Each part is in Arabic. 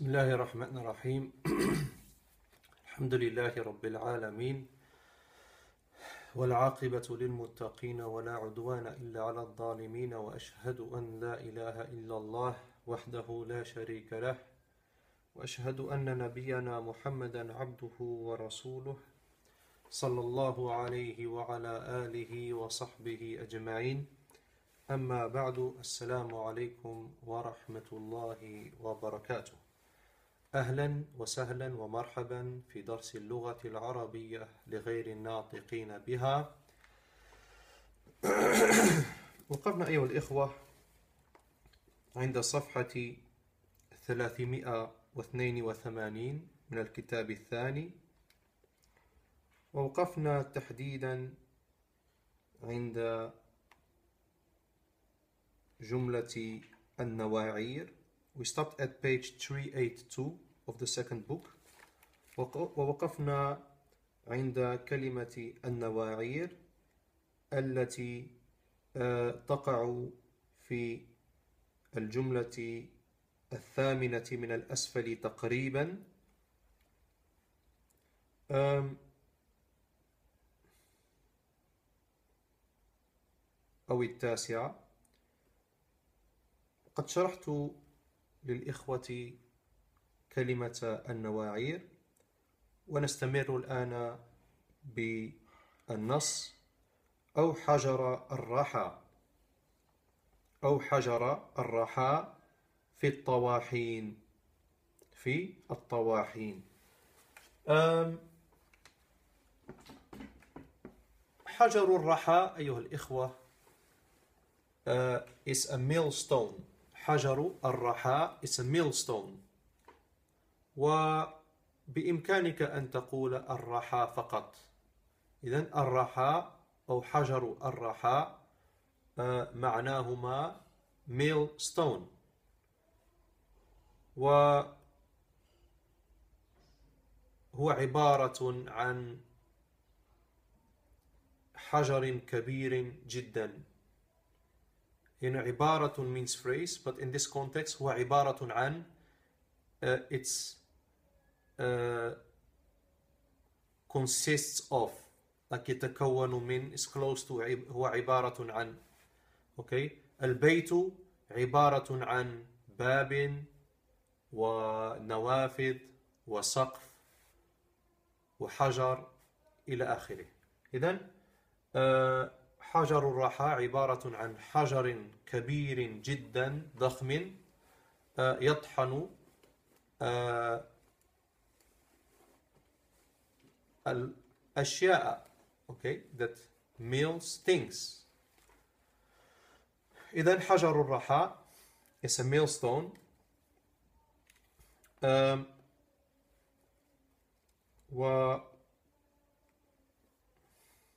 بسم الله الرحمن الرحيم. الحمد لله رب العالمين، والعاقبة للمتقين، ولا عدوان إلا على الظالمين، وأشهد أن لا إله إلا الله وحده لا شريك له، وأشهد أن نبينا محمدا عبده ورسوله صلى الله عليه وعلى آله وصحبه أجمعين. أما بعد، السلام عليكم ورحمة الله وبركاته. أهلا وسهلا ومرحبا في درس اللغة العربية لغير الناطقين بها. وقفنا أيها الإخوة عند صفحة 382 من الكتاب الثاني، ووقفنا تحديدا عند جملة النواعير. We stopped at page 382 of the second book. ووقفنا عند كلمة النواعير التي تقع في الجملة الثامنة من الأسفل تقريبا. أو التاسعة. قد شرحت للإخوة كلمة النواعير، ونستمر الآن بالنص. أو حجر الرحى، أو حجر الرحى في الطواحين، في الطواحين. حجر الرحى أيها الإخوة is a millstone. حجر الرحى is a millstone. وبإمكانك أن تقول الرحى فقط. إذن الرحى أو حجر الرحى معناهما millstone. وهو عبارة عن حجر كبير جدا. يعني عبارة means phrase, but in this context هو عبارة عن it's consists of, like يتكون من, is close to, هو عبارة عن. okay. البيت عبارة عن باب ونوافذ وسقف وحجر إلى آخره. إذن حجر الرحى عبارة عن حجر كبير جدا ضخم يطحن الأشياء. Okay, that mills things. إذن حجر الرحى is a millstone.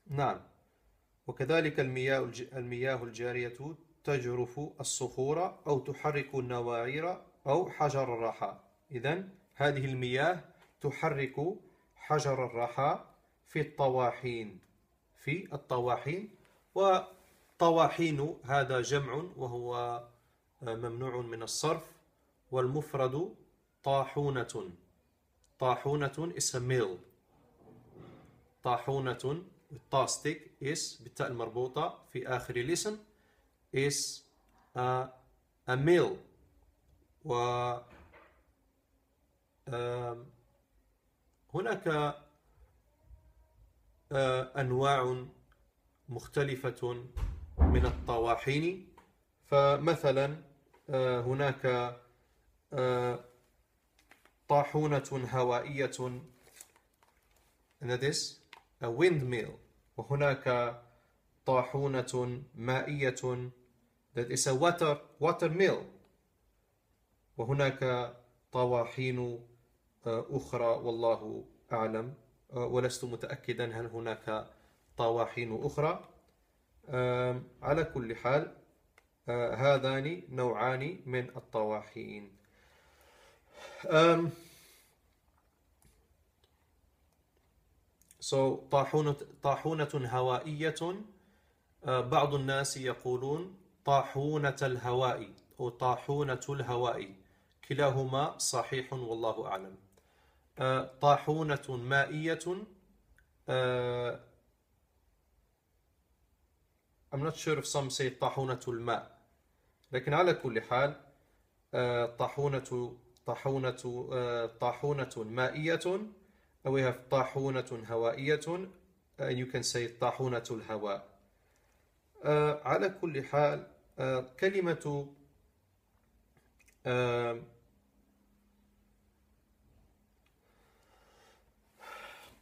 نعم. وكذلك المياه الجارية تجرف الصخور أو تحرك النواعير أو حجر الرحى. إذن هذه المياه تحرك حجر الرحى في الطواحين، في الطواحين. وطواحين هذا جمع وهو ممنوع من الصرف، والمفرد طاحونة. طاحونة is a mill. طاحونة الطاستيك is بالتاء المربوطة في آخر الاسم is a mill. و هناك أنواع مختلفة من الطواحين. فمثلا هناك طاحونة هوائية and that is a windmill. وهناك طاحونة مائية that is a water mill. وهناك طواحين أخرى والله أعلم، ولست متأكدا هل هناك طواحين أخرى. على كل حال هذان نوعان من الطواحين. So طاحونة هوائية. بعض الناس يقولون طاحونة الهواء أو طاحونة الهواء. كلاهما صحيح والله أعلم. طاحونة مائية. I'm not sure if some say طاحونة الماء، لكن على كل حال طاحونة مائية. We have طاحونة هوائية and you can say طاحونة الهواء. على كل حال كلمة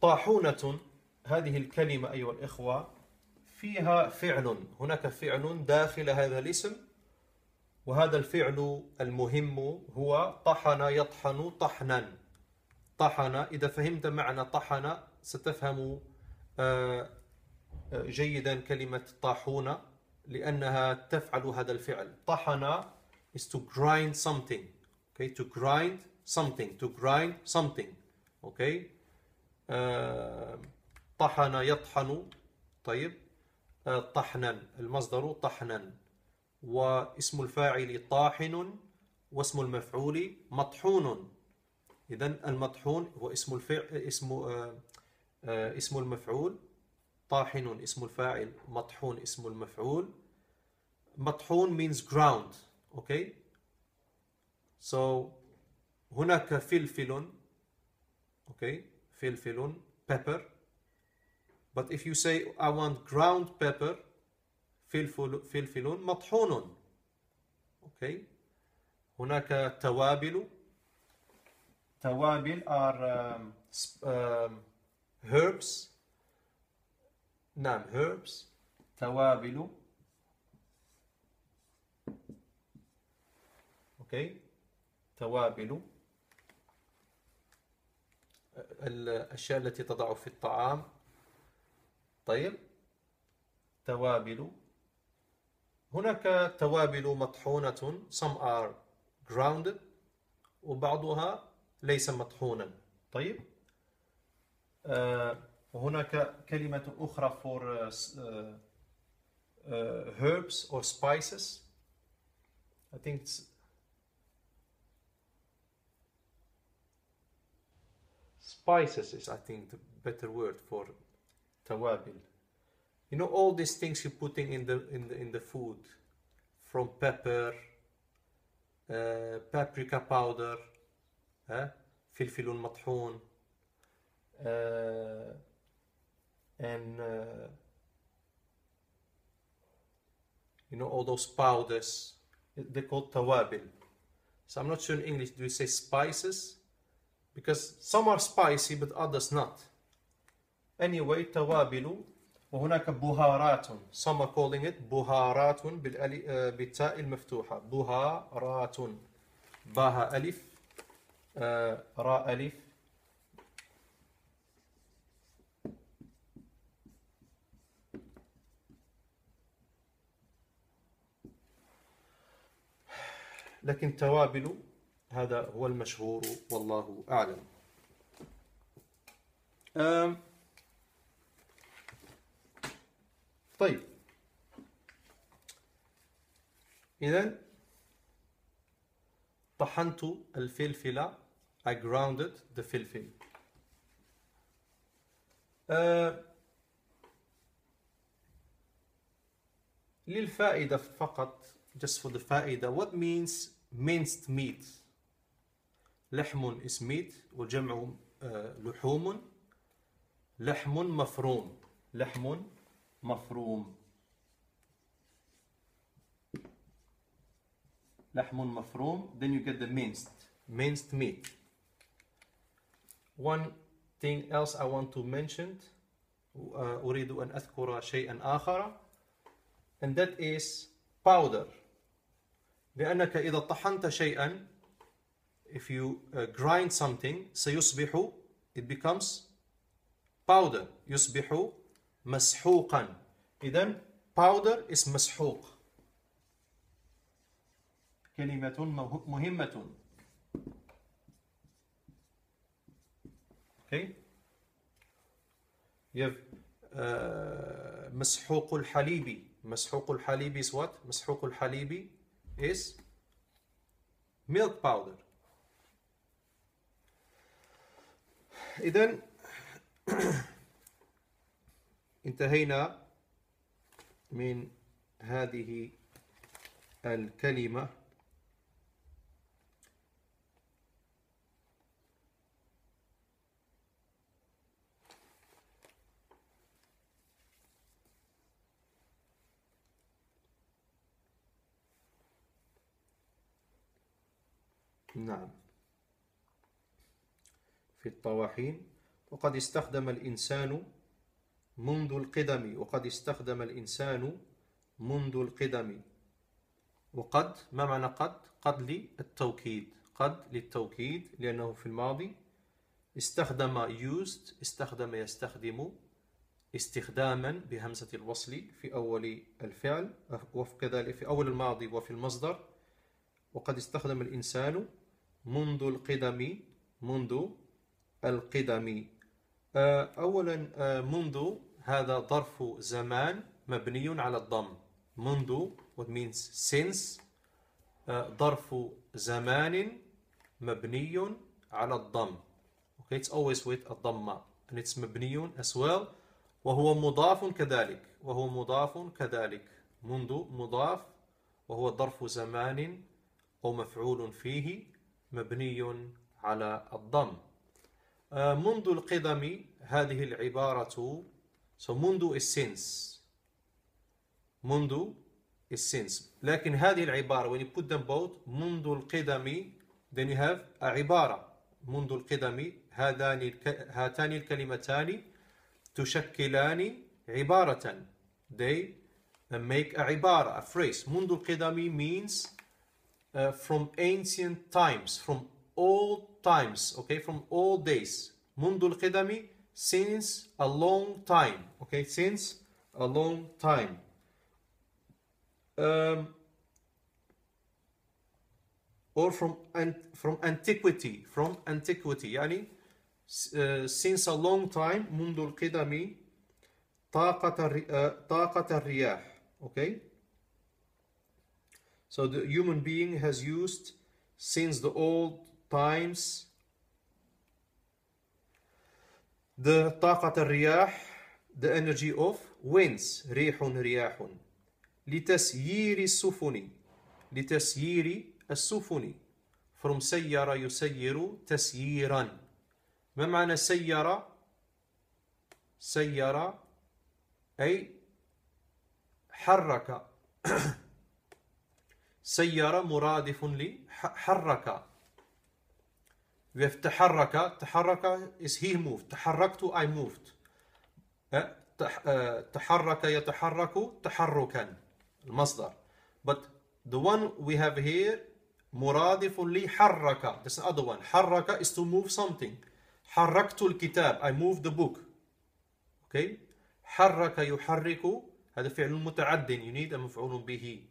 طاحونة، هذه الكلمة أيها الإخوة فيها فعل، هناك فعل داخل هذا الاسم، وهذا الفعل المهم هو طحن يطحن طحنا. طحن، إذا فهمت معنى طحن ستفهم جيدا كلمة طاحونة، لأنها تفعل هذا الفعل. طحن is to grind something. Okay, to grind something, to grind something. Okay. طحن يطحن، طيب طحنا، المصدر طحنا، واسم الفاعل طاحن، واسم المفعول مطحون. إذن المطحون هو اسم الفعل، اسم المفعول، طاحن اسم الفاعل، مطحون اسم المفعول. مطحون means ground. Okay. So هناك فلفل. Okay. فلفل pepper. But if you say I want ground pepper, فلفل مطحون. Okay. هناك توابل. توابل are herbs. نعم herbs. توابل. Okay. توابل. الأشياء التي تضع في الطعام. طيب توابل. هناك توابل مطحونة. Some are grounded. وبعضها ليس مطحونا. طيب هناك كلمة أخرى for herbs or spices. I think it's spices is I think the better word for توابل. You know all these things you're putting in the food, from pepper, paprika powder, فلفل مطحون, and you know all those powders, they're called توابل. So I'm not sure in English do you say spices? Because some are spicy but others not. Anyway, توابل. وهناك بهارات. Some are calling it بهارات بالتاء المفتوحة. بهارات. باها ألف. راء ألف. لكن توابل هذا هو المشهور والله أعلم. طيب إذن طحنت الفلفل. I grounded the فلفل. للفائدة فقط, just for the فائدة, what means minced meat? لحم is meat والجمع لحوم. لحم مفروم. لحم مفروم. لحم مفروم. Then you get the minced meat. One thing else I want to mention, أريد أن أذكر شيئا آخر, and that is powder. لأنك إذا طحنت شيئا, if you grind something, سيصبح, it becomes powder, يصبح مسحوقا. إذن powder is مسحوق. كلمة مهمة. Okay. You have مسحوق الحليبي. مسحوق الحليبي is what? مسحوق الحليبي is milk powder. إذن انتهينا من هذه الكلمة نعم في الطواحين. وقد استخدم الإنسان منذ القدم، وقد استخدم الإنسان منذ القدم. وقد، ما معنى قد؟ قد للتوكيد، قد للتوكيد لأنه في الماضي. استخدم used، استخدم يستخدم استخداما بهمزة الوصل في أول الفعل وكذلك في أول الماضي وفي المصدر. وقد استخدم الإنسان منذ القدم، منذ القدم. أولا منذ هذا ظرف زمان مبني على الضم. منذ what means since، ظرف زمان مبني على الضم. Okay, it's always with الضمة and it's مبني as well وهو مضاف كذلك، وهو مضاف كذلك. منذ مضاف وهو ظرف زمان أو مفعول فيه مبني على الضم. منذ القدم هذه العبارة، so منذ is since، منذ is since. لكن هذه العبارة when you put them both منذ القدم then you have a عبارة منذ القدم. هاتان الكلمتان تشكلان عبارة، they make a عبارة a phrase. منذ القدم means from ancient times, from old times, okay, from old days. منذ القدم since a long time, okay, since a long time. Or from antiquity, from antiquity. يعني since a long time. منذ القدم طاقة الرياح, okay. So the human being has used since the old times the طاقة الرياح, the energy of winds, ريح رياح. لتسيير السفن, لتسيير السفن, from سير يسير تسييرا. ما معنى سير؟ سير أي حرك. سيارة مرادف لحركة. We have تحرك. تحرك is he moved. تحركت I moved. تحرك يتحرك تحركا المصدر. But the one we have here مرادف لحركة. That's another one. حركة is to move something. حركت الكتاب I moved the book. Okay. حرك يحرك هذا فعل متعد you need a مفعول به.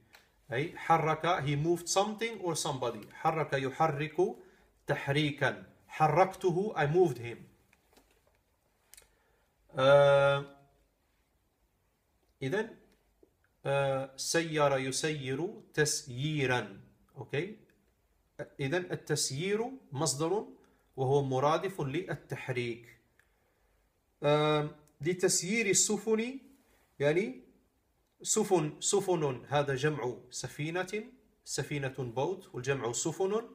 أي حرك he moved something or somebody. حرك يحرك تحريكا. حركته I moved him. إذن سير يسير تسييرا, okay. إذن التسيير مصدر وهو مرادف للتحريك. لتسيير السفن يعني سفن. سفن هذا جمع سفينة, سفينة boat والجمع سفن.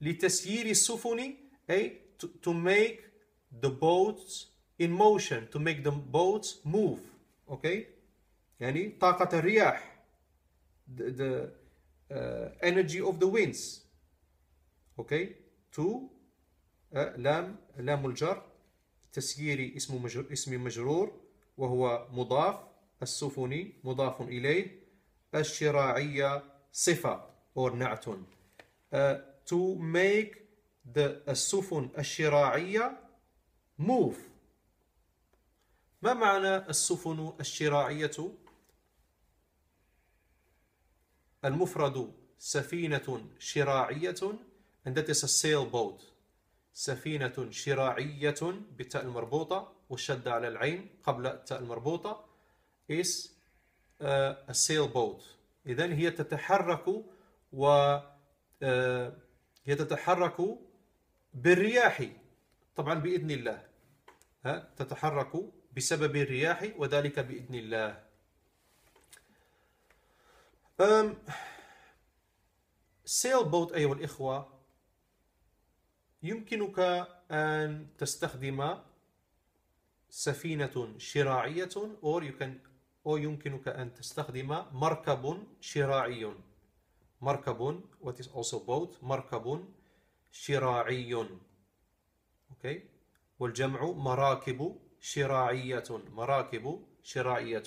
لتسيير السفن أي to make the boats in motion, to make the boats move, okay. يعني طاقة الرياح, the energy of the winds, okay. to لام الجر. تسيير اسم مجرور وهو مضاف. السفن مضاف إليه. الشراعية صفة أو نعت. To make السفن الشراعية move. ما معنى السفن الشراعية؟ المفرد سفينة شراعية and that is a sailboat. سفينة شراعية بالتاء المربوطة والشدة على العين قبل التاء المربوطة is a sailboat. إذن هي تتحرك و هي تتحرك بالرياح طبعا بإذن الله، ها تتحرك بسبب الرياح وذلك بإذن الله. سيل بوت أيها الإخوة يمكنك أن تستخدم سفينة شراعية أو يمكنك أن تستخدم مركب شراعي. مركب what is also boat، مركب شراعي. okay. والجمع مراكب شراعية، مراكب شراعية.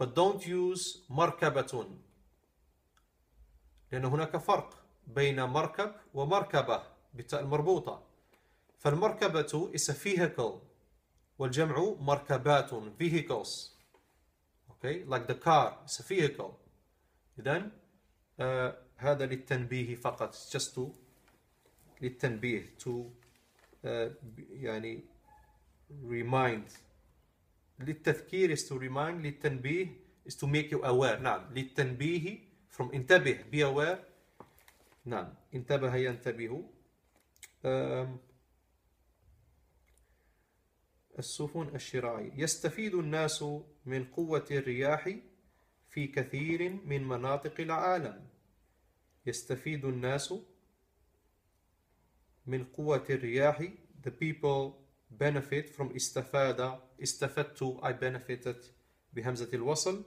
but don't use مركبة، لأن هناك فرق بين مركب ومركبة بالتاء المربوطة. فالمركبة is a vehicle والجمع مركبات vehicles. okay like the car is a vehicle. إذن هذا للتنبيه فقط، just to للتنبيه to يعني remind، للتذكير is to remind، للتنبيه is to make you aware. نعم للتنبيه from انتبه be aware. نعم انتبه ينتبه. السفن الشراعية. يستفيد الناس من قوة الرياح في كثير من مناطق العالم. يستفيد الناس من قوة الرياح. The people benefit from استفاد، استفدت I benefited بهمزة الوصل،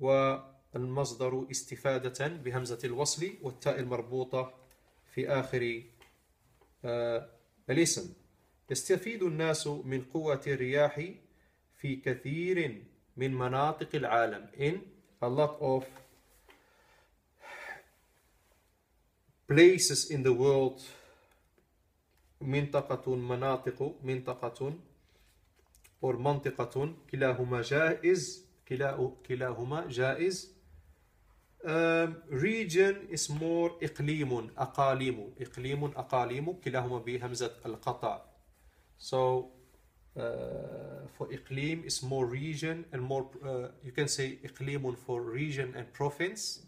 والمصدر استفادة بهمزة الوصل والتاء المربوطة في آخر الاسم. يستفيد الناس من قوة الرياح في كثير من مناطق العالم in a lot of places in the world. منطقة مناطق، منطقة أو منطقة كلاهما جائز، كلاهما جائز. region is more إقليم، أقاليم، إقليم أقاليم كلاهما بهمزة القطع. So for إقليم is more region and more you can say إقليم for region and province.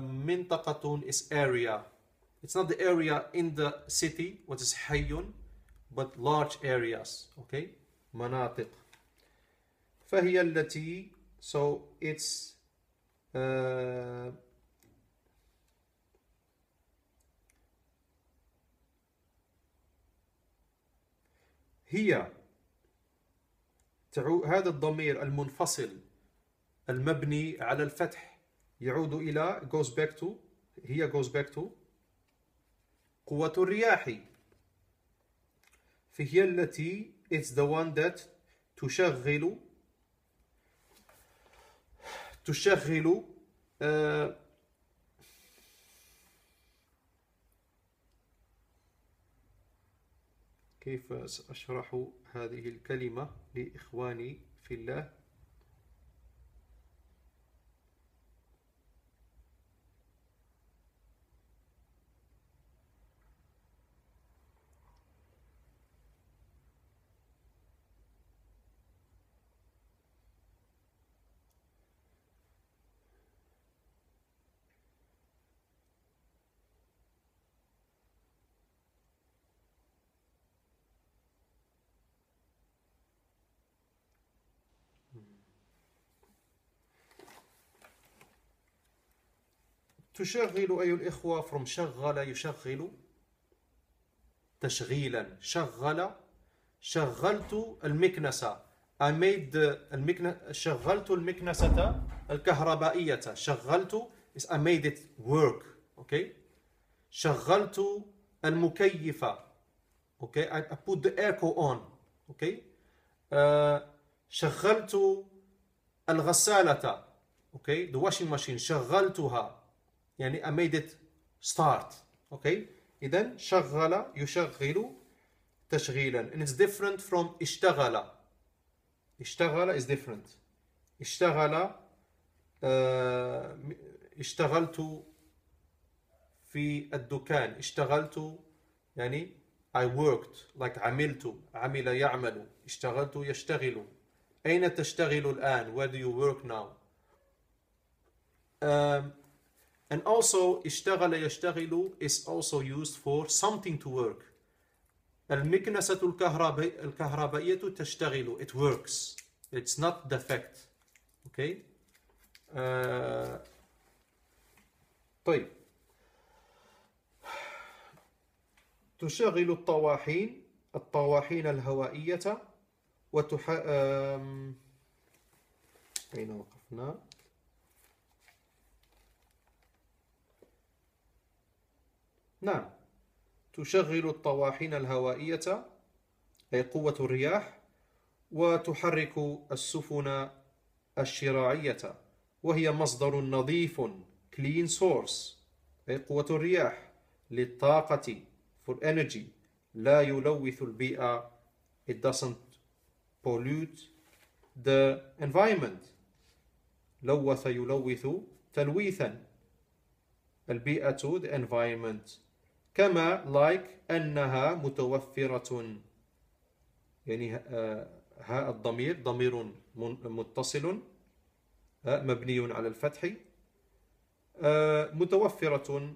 منطقة is area. It's not the area in the city what is حي but large areas. okay مناطق. فهي التي so it's هي هذا الضمير المنفصل المبني على الفتح يعود إلى goes back to، هي goes back to قوة الرياح. فهي التي it's the one that تشغل كيف سأشرح هذه الكلمة لإخواني في الله؟ تشغل أيها الإخوة from شغل يشغل تشغيلا. شغلت المكنسة I made شغلت المكنسة الكهربائية. شغلت is I made it work. okay شغلت المكيفة. okay I put the airco on. okay شغلت الغسالة. okay the washing machine شغلتها يعني I made it start. okay إذن شغل يشغل تشغيلا and it's different from اشتغل. اشتغل is different. اشتغل اشتغلت في الدكان. اشتغلت يعني I worked like عملت، عمل يعمل، اشتغلت يشتغل. أين تشتغل الآن؟ where do you work now؟ And also اشتغل يشتغل is also used for something to work. المكنسة الكهربائية تشتغل. It works. It's not defect. Okay. طيب. تشغل الطواحين الهوائية أين وقفنا؟ نعم، تشغل الطواحين الهوائية أي قوة الرياح، وتحرك السفن الشراعية، وهي مصدر نظيف clean source أي قوة الرياح للطاقة for energy، لا يلوث البيئة it doesn't pollute the environment. لوث يلوث تلويثا، البيئة the environment. كما like أنها متوفرة، يعني ها الضمير ضمير متصل مبني على الفتح، متوفرة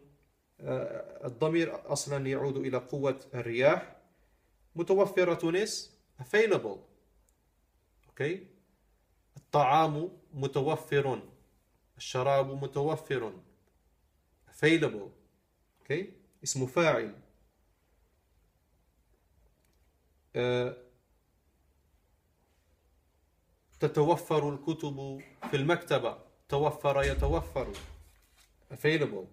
الضمير أصلا يعود إلى قوة الرياح، متوفرة is available. okay. الطعام متوفر، الشراب متوفر available. okay. اسم فاعل. تتوفر الكتب في المكتبة، توفر يتوفر available.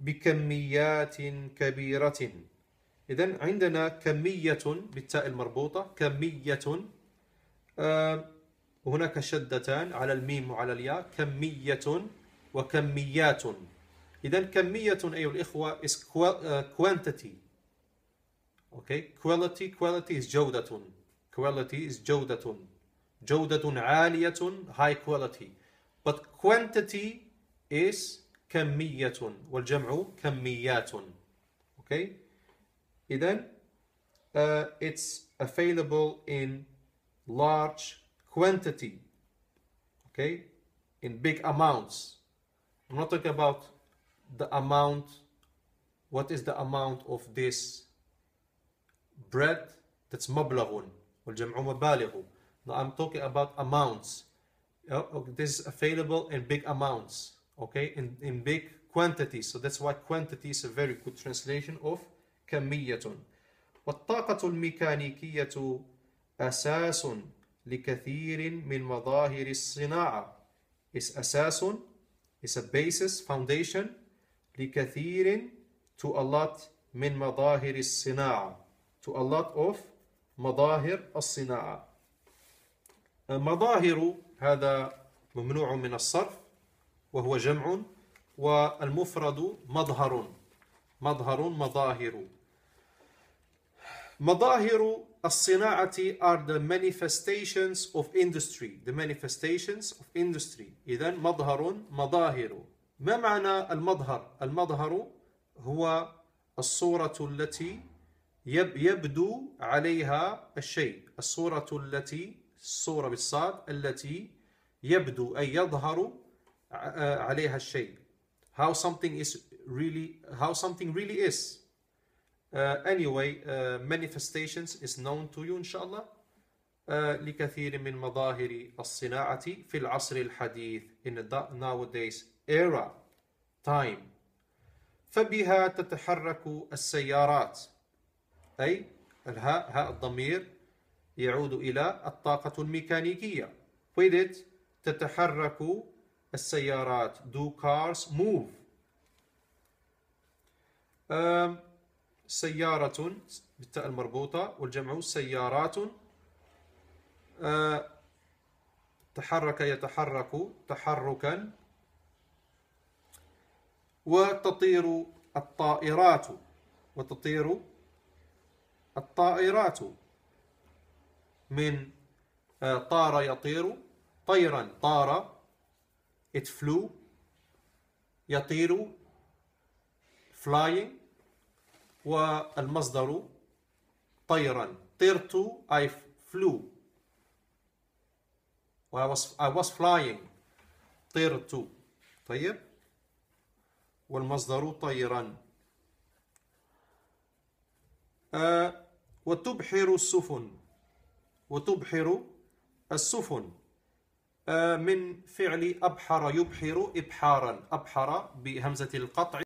بكميات كبيرة، إذن عندنا كمية بالتاء المربوطة كمية، هناك شدتان على الميم وعلى الياء، كمية وكميات. إذن كمية أيها الإخوة is quantity. okay. quality is جودة. Quality is جودة. جودة عالية high quality. But quantity is كمية، والجمع كميات. okay. إذن it's available in large quantity. okay. in big amounts. I'm not talking about the amount. What is the amount of this bread? That's مبلغ والجمع مبالغ. Now I'm talking about amounts. This is available in big amounts. Okay, in big quantities. So that's why quantity is a very good translation of كمية. والطاقة الميكانيكية أساس لكثير من مظاهر الصناعة. Is أساس, is a basis, foundation, لكثير, to a lot, من مظاهر الصناعة. To a lot of مظاهر الصناعة. مظاهر هذا ممنوع من الصرف وهو جمع، والمفرد مظهر. مظهر مظاهر. مظاهر الصناعة are the manifestations of industry. The manifestations of industry. إذن مظهر مظاهر. ما معنى المظهر؟ المظهر هو الصورة التي يبدو عليها الشيء. الصورة التي، الصورة بالصاد، التي يبدو أي يظهر عليها الشيء. How something is really, how something really is. Anyway, manifestations is known to you إن شاء الله. لكثير من مظاهر الصناعة في العصر الحديث in the nowadays era time. فبها تتحرك السيارات، أي الهاء، هاء الضمير يعود إلى الطاقة الميكانيكية. With it تتحرك السيارات. Do cars move. سيارة بالتاء المربوطة والجمع سيارات. تحرك يتحرك تحركا. وتطير الطائرات. وتطير الطائرات من طار يطير طيرا، طار it flew، يطير flying، والمصدر طيرا. طرت I flew، I was flying. طرت طيب، والمصدر طيرا. وتبحر السفن. وتبحر السفن من فعل أبحر يبحر إبحارا. أبحر بهمزة القطع.